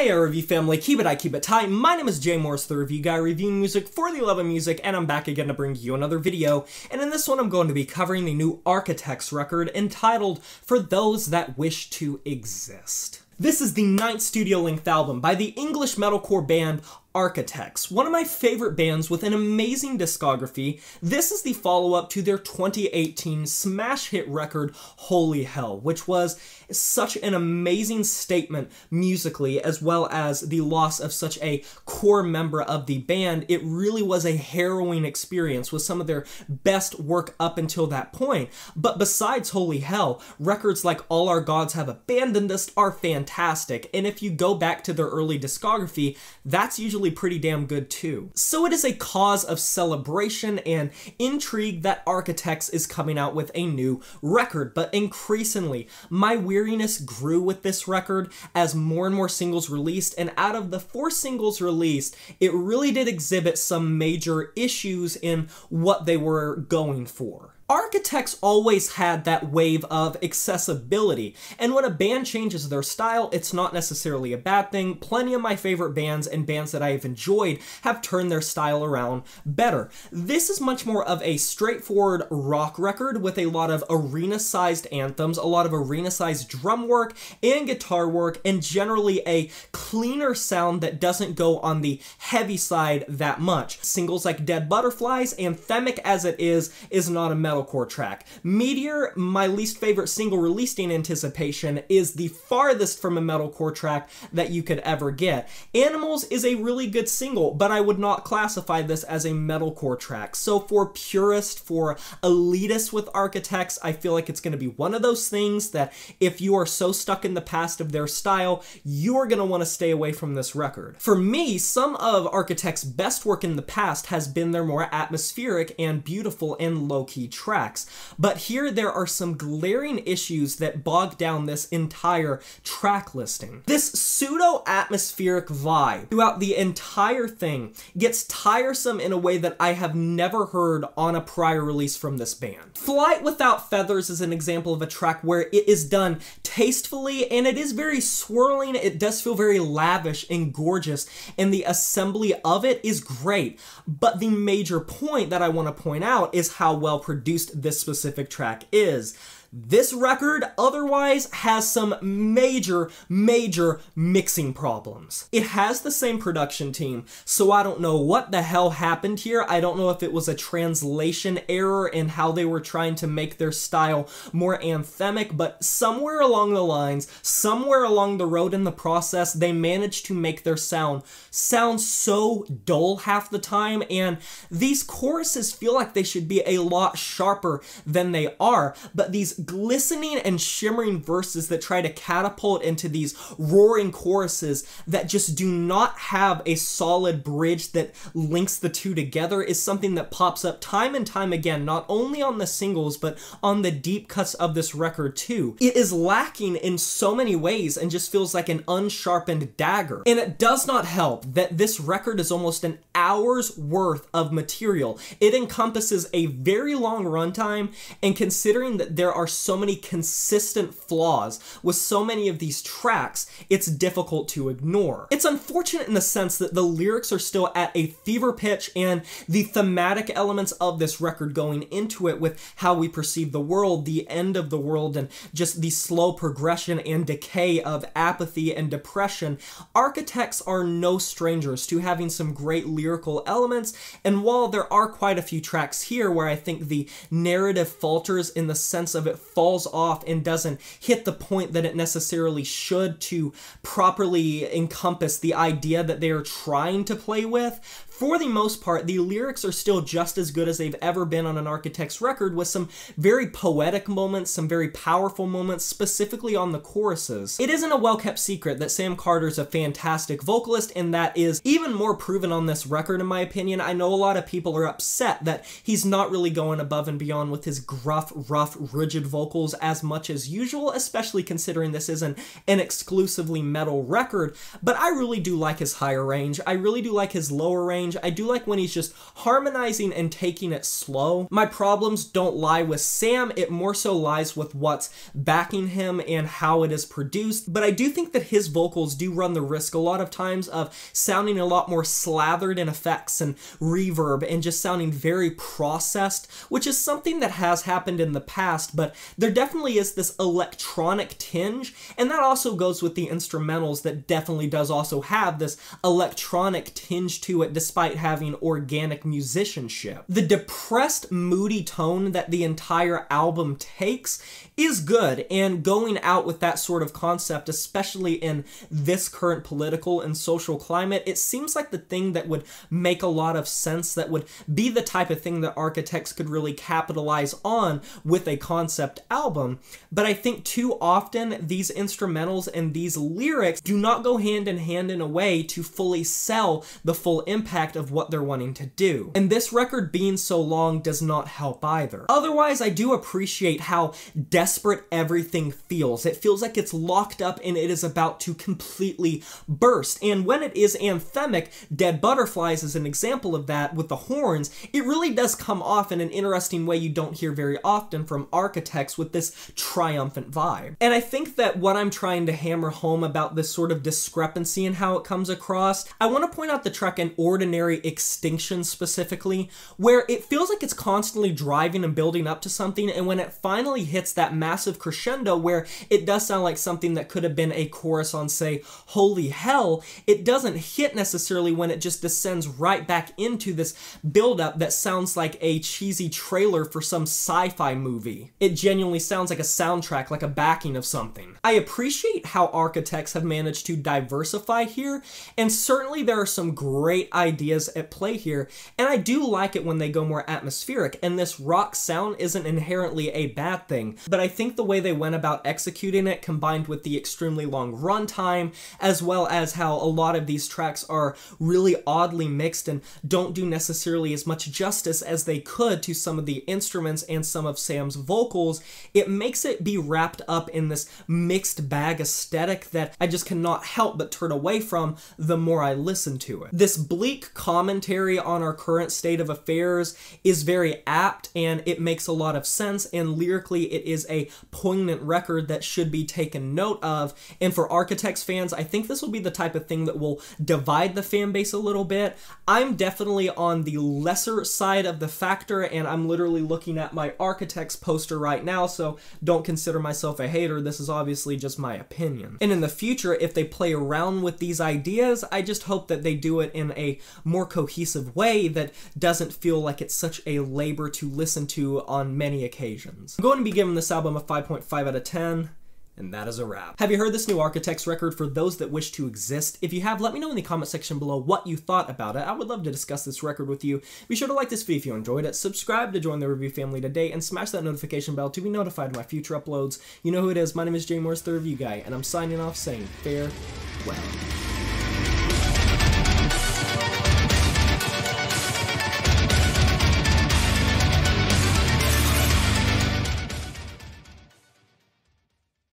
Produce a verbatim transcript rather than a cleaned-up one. Hey, our review family, keep it high, keep it tight. My name is Jay Morris, the review guy, reviewing music for the love of music, and I'm back again to bring you another video. And in this one, I'm going to be covering the new Architects record entitled For Those That Wish To Exist. This is the ninth studio-length album by the English metalcore band Architects, one of my favorite bands with an amazing discography. This is the follow-up to their twenty eighteen smash hit record Holy Hell, which was such an amazing statement musically, as well as the loss of such a core member of the band. It really was a harrowing experience with some of their best work up until that point. But besides Holy Hell, records like All Our Gods Have Abandoned Us are fantastic, and if you go back to their early discography, that's usually pretty damn good too. So it is a cause of celebration and intrigue that Architects is coming out with a new record, but increasingly my weariness grew with this record as more and more singles released, and out of the four singles released, it really did exhibit some major issues in what they were going for. Architects always had that wave of accessibility, and when a band changes their style, it's not necessarily a bad thing. Plenty of my favorite bands and bands that I have enjoyed have turned their style around better. This is much more of a straightforward rock record with a lot of arena-sized anthems, a lot of arena-sized drum work and guitar work, and generally a cleaner sound that doesn't go on the heavy side that much. Singles like Dead Butterflies, anthemic as it is, is not a metal core track. Meteor, my least favorite single released in anticipation, is the farthest from a metalcore track that you could ever get. Animals is a really good single, but I would not classify this as a metalcore track. So for purists, for elitists with Architects, I feel like it's going to be one of those things that if you are so stuck in the past of their style, you're going to want to stay away from this record. For me, some of Architects' best work in the past has been their more atmospheric and beautiful and low-key tracks. tracks. But here there are some glaring issues that bog down this entire track listing. This pseudo-atmospheric vibe throughout the entire thing gets tiresome in a way that I have never heard on a prior release from this band. Flight Without Feathers is an example of a track where it is done tastefully, and it is very swirling. It does feel very lavish and gorgeous, and the assembly of it is great. But the major point that I want to point out is how well produced this specific track is. This record otherwise has some major, major mixing problems. It has the same production team, so I don't know what the hell happened here. I don't know if it was a translation error in how they were trying to make their style more anthemic, but somewhere along the lines, somewhere along the road in the process, they managed to make their sound sound so dull half the time, and these choruses feel like they should be a lot sharper than they are, but these glistening and shimmering verses that try to catapult into these roaring choruses that just do not have a solid bridge that links the two together is something that pops up time and time again, not only on the singles but on the deep cuts of this record too. It is lacking in so many ways and just feels like an unsharpened dagger. And it does not help that this record is almost an hour's worth of material. It encompasses a very long runtime, and considering that there are are so many consistent flaws with so many of these tracks, it's difficult to ignore. It's unfortunate in the sense that the lyrics are still at a fever pitch, and the thematic elements of this record going into it with how we perceive the world, the end of the world, and just the slow progression and decay of apathy and depression. Architects are no strangers to having some great lyrical elements, and while there are quite a few tracks here where I think the narrative falters in the sense of it falls off and doesn't hit the point that it necessarily should to properly encompass the idea that they are trying to play with, for the most part, the lyrics are still just as good as they've ever been on an Architects record, with some very poetic moments, some very powerful moments, specifically on the choruses. It isn't a well-kept secret that Sam Carter's a fantastic vocalist, and that is even more proven on this record, in my opinion. I know a lot of people are upset that he's not really going above and beyond with his gruff, rough, rigid vocals as much as usual, especially considering this isn't an exclusively metal record, but I really do like his higher range. I really do like his lower range. I do like when he's just harmonizing and taking it slow. My problems don't lie with Sam, it more so lies with what's backing him and how it is produced, but I do think that his vocals do run the risk a lot of times of sounding a lot more slathered in effects and reverb and just sounding very processed, which is something that has happened in the past, but there definitely is this electronic tinge, and that also goes with the instrumentals that definitely does also have this electronic tinge to it despite having organic musicianship. The depressed, moody tone that the entire album takes is good, and going out with that sort of concept, especially in this current political and social climate, it seems like the thing that would make a lot of sense, that would be the type of thing that Architects could really capitalize on with a concept album. But I think too often these instrumentals and these lyrics do not go hand in hand in a way to fully sell the full impact of what they're wanting to do. And this record being so long does not help either. Otherwise, I do appreciate how desperate everything feels. It feels like it's locked up and it is about to completely burst. And when it is anthemic, Dead Butterflies is an example of that with the horns. It really does come off in an interesting way you don't hear very often from Architects, with this triumphant vibe. And I think that what I'm trying to hammer home about this sort of discrepancy in how it comes across, I want to point out the track An Ordinary Extinction specifically, where it feels like it's constantly driving and building up to something, and when it finally hits that massive crescendo where it does sound like something that could have been a chorus on, say, Holy Hell, it doesn't hit necessarily when it just descends right back into this buildup that sounds like a cheesy trailer for some sci-fi movie. It genuinely sounds like a soundtrack, like a backing of something. I appreciate how Architects have managed to diversify here, and certainly there are some great ideas at play here, and I do like it when they go more atmospheric, and this rock sound isn't inherently a bad thing, but I think the way they went about executing it, combined with the extremely long runtime, as well as how a lot of these tracks are really oddly mixed and don't do necessarily as much justice as they could to some of the instruments and some of Sam's vocals, it makes it be wrapped up in this mixed bag aesthetic that I just cannot help but turn away from the more I listen to it. This bleak commentary on our current state of affairs is very apt, and it makes a lot of sense, and lyrically it is a poignant record that should be taken note of, and for Architects fans, I think this will be the type of thing that will divide the fan base a little bit. I'm definitely on the lesser side of the factor, and I'm literally looking at my Architects poster right now, so don't consider myself a hater. This is obviously just my opinion. And in the future, if they play around with these ideas, I just hope that they do it in a more cohesive way that doesn't feel like it's such a labor to listen to on many occasions. I'm going to be giving this album a five point five out of ten. And that is a wrap. Have you heard this new Architects record, For Those That Wish To Exist? If you have, let me know in the comment section below what you thought about it. I would love to discuss this record with you. Be sure to like this video if you enjoyed it, subscribe to join the review family today, and smash that notification bell to be notified of my future uploads. You know who it is. My name is Jay Morris, the Review Guy, and I'm signing off saying farewell.